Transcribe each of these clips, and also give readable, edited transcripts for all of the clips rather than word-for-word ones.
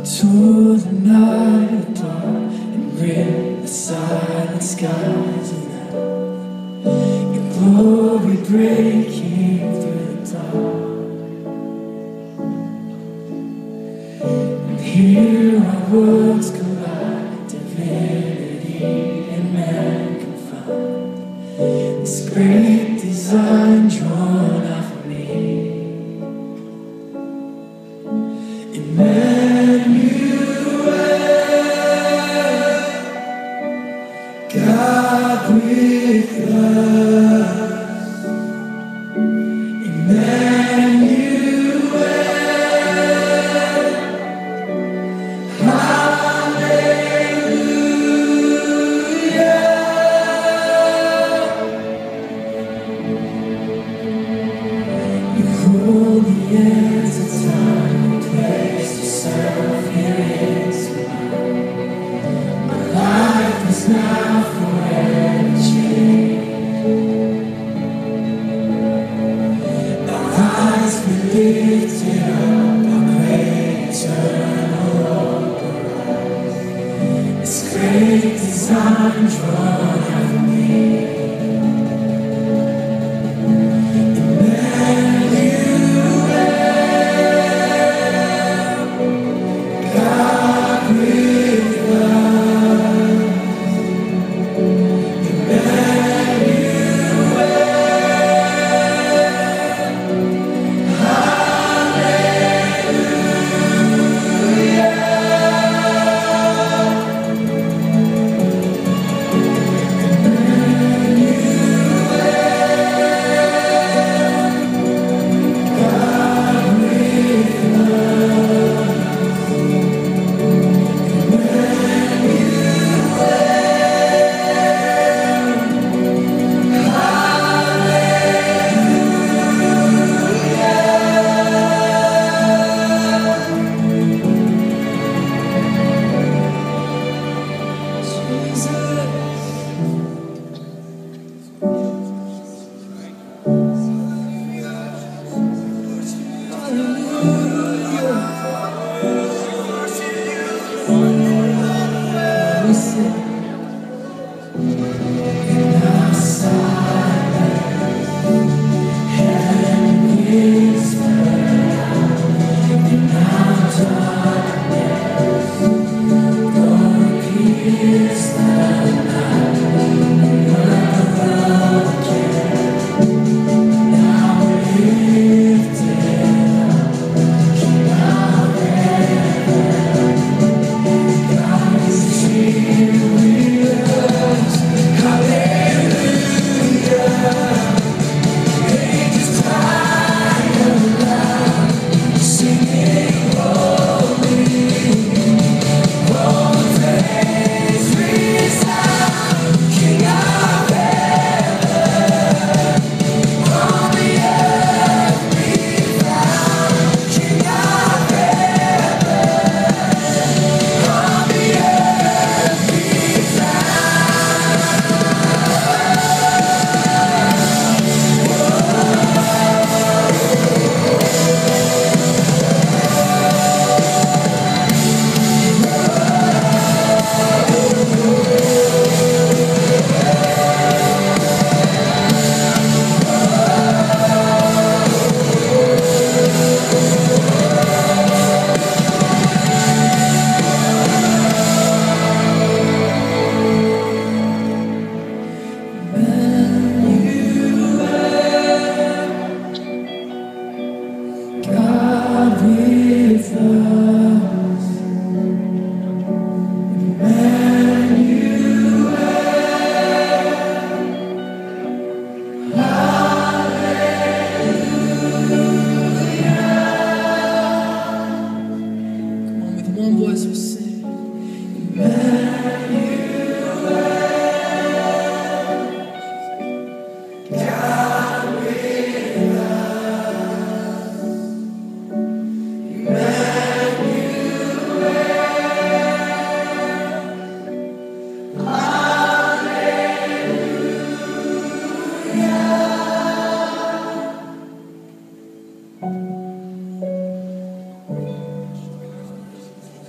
into the night dark and rid the silent skies of night. Your glory breaking through the dark. And here our worlds collide, divinity and man confined. This great design drawn out for me. God with us, Emmanuel, hallelujah. You hold the ends of time and place yourself here inside. My life is now forever changed. Our eyes be lifted up, our great eternal hope arise. This great design drawn out for me. Emmanuel, God with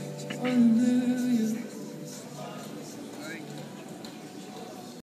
us.